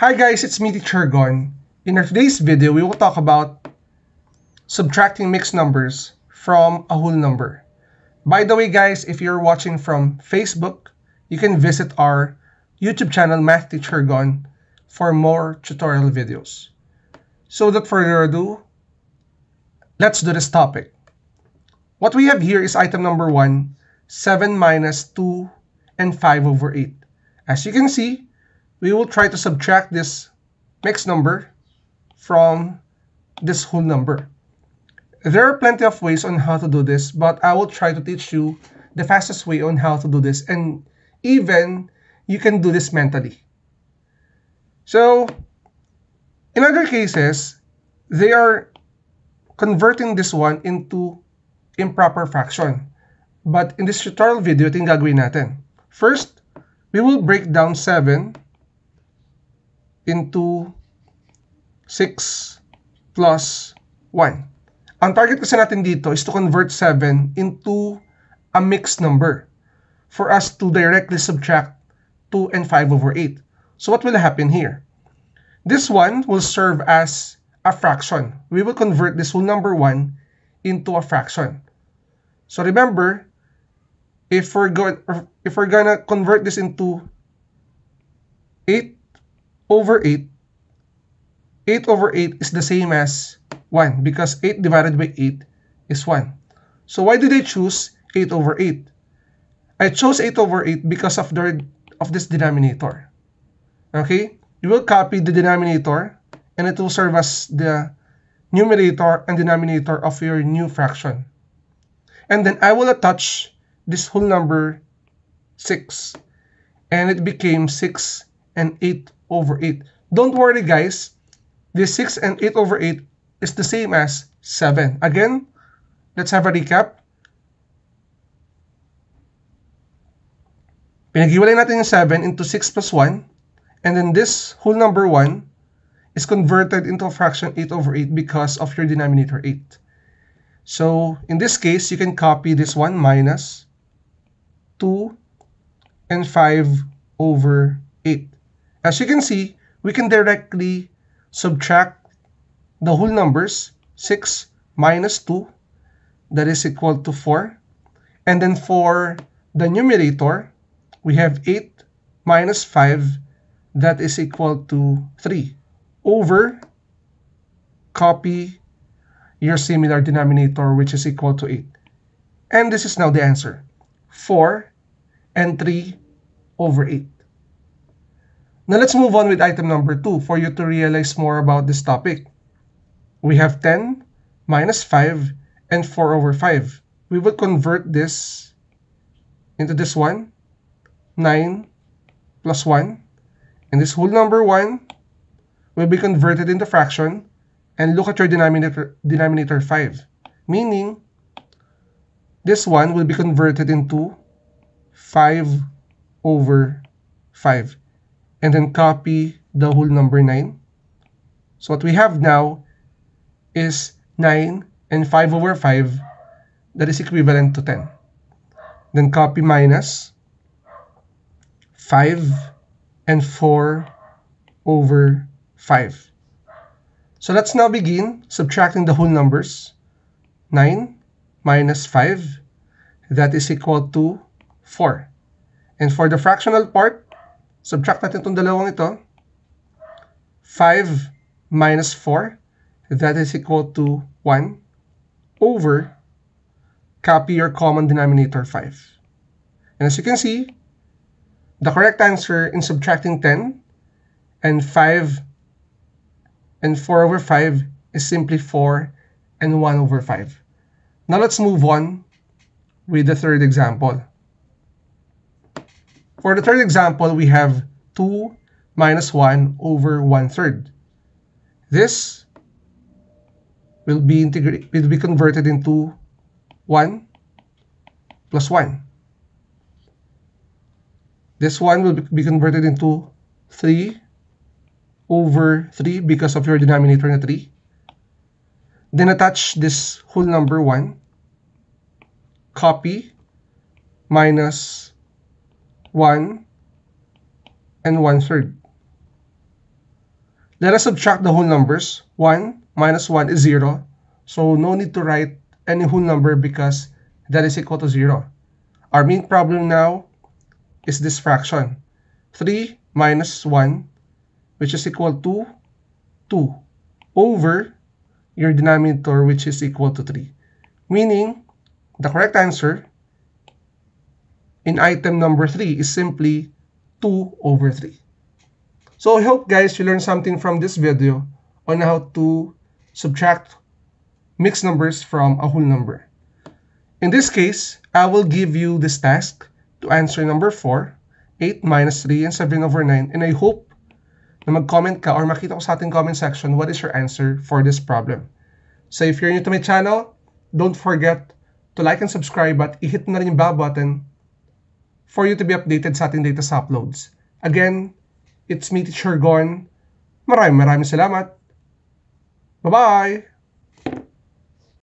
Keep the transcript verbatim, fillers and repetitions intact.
Hi guys, it's MATH Teacher Gon. In our today's video, we will talk about subtracting mixed numbers from a whole number. By the way guys, if you're watching from Facebook, you can visit our YouTube channel, Math Teacher Gon, for more tutorial videos. So without further ado, let's do this topic. What we have here is item number one, seven minus two and five over eight. As you can see, we will try to subtract this mixed number from this whole number. There are plenty of ways on how to do this, but I will try to teach you the fastest way on how to do this, and even you can do this mentally. So, in other cases, they are converting this one into improper fraction. But in this tutorial video, ito yung gagawin natin. First, we will break down seven into six plus one. Ang target kasi natin dito is to convert seven into a mixed number for us to directly subtract two and five over eight. So what will happen here? This one will serve as a fraction. We will convert this whole number one into a fraction. So remember, if we're going if we're gonna convert this into eight over eight, eight over eight is the same as one because eight divided by eight is one. So why did I choose eight over eight? I chose eight over eight because of the of this denominator. Okay? You will copy the denominator and it will serve as the numerator and denominator of your new fraction. And then I will attach this whole number six, and it became six and eight over eight. Don't worry guys, this six and eight over eight is the same as seven. Again, let's have a recap. Pinag-iwalay natin yung seven into six plus one, and then this whole number one is converted into a fraction eight over eight because of your denominator eight. So in this case, you can copy this one, minus two and five over eight. As you can see, we can directly subtract the whole numbers, six minus two, that is equal to four. And then for the numerator, we have eight minus five, that is equal to three, over, copy your similar denominator, which is equal to eight. And this is now the answer, four and three over eight. Now let's move on with item number two for you to realize more about this topic. We have ten minus five and four over five. We will convert this into this one, nine plus one. And this whole number one will be converted into fraction. And look at your denominator, denominator five. Meaning, this one will be converted into five over five. And then copy the whole number nine. So what we have now is nine and five over five, that is equivalent to ten. Then copy minus five and four over five. So let's now begin subtracting the whole numbers. nine minus five, that is equal to four. And for the fractional part, subtract natin itong dalawang ito. five minus four, that is equal to one, over, copy your common denominator five. And as you can see, the correct answer in subtracting ten and five and four over five is simply four and one over five. Now let's move on with the third example. For the third example, we have two minus one over one third. This will be integrated, will be converted into one plus one. This one will be converted into three over three because of your denominator na three. Then attach this whole number one. Copy minus one and one third. Let us subtract the whole numbers. one minus one is zero. So no need to write any whole number because that is equal to zero. Our main problem now is this fraction. three minus one, which is equal to two, over your denominator, which is equal to three. Meaning, the correct answer in item number three is simply two over three. So I hope, guys, you learned something from this video on how to subtract mixed numbers from a whole number. In this case, I will give you this task to answer number four, eight minus three, and seven over nine. And I hope na mag-comment ka or makita ko sa ating comment section what is your answer for this problem. So if you're new to my channel, don't forget to like and subscribe at i-hit na rin yung bell button for you to be updated sa ating latest uploads. Again, it's me, Teacher Gon. Maraming maraming salamat. Bye-bye!